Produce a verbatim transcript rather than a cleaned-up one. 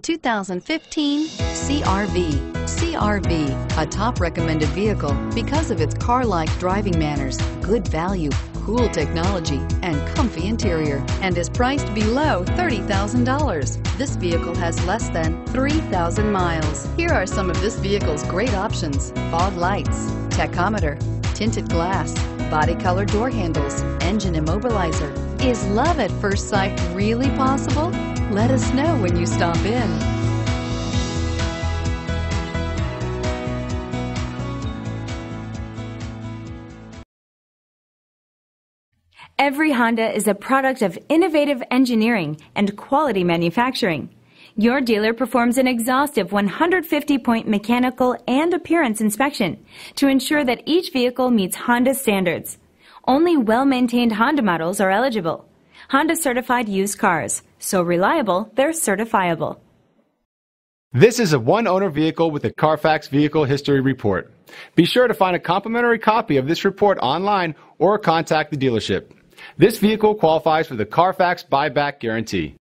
The two thousand fifteen C R V. C R V, a top recommended vehicle because of its car-like driving manners, good value, cool technology, and comfy interior, and is priced below thirty thousand dollars. This vehicle has less than three thousand miles. Here are some of this vehicle's great options: fog lights, tachometer, tinted glass, body color door handles, engine immobilizer. Is love at first sight really possible? Let us know when you stop in. Every Honda is a product of innovative engineering and quality manufacturing. Your dealer performs an exhaustive one hundred fifty point mechanical and appearance inspection to ensure that each vehicle meets Honda standards. Only well-maintained Honda models are eligible. Honda certified used cars, so reliable they're certifiable. This is a one-owner vehicle with a Carfax Vehicle History Report. Be sure to find a complimentary copy of this report online or contact the dealership. This vehicle qualifies for the Carfax buyback guarantee.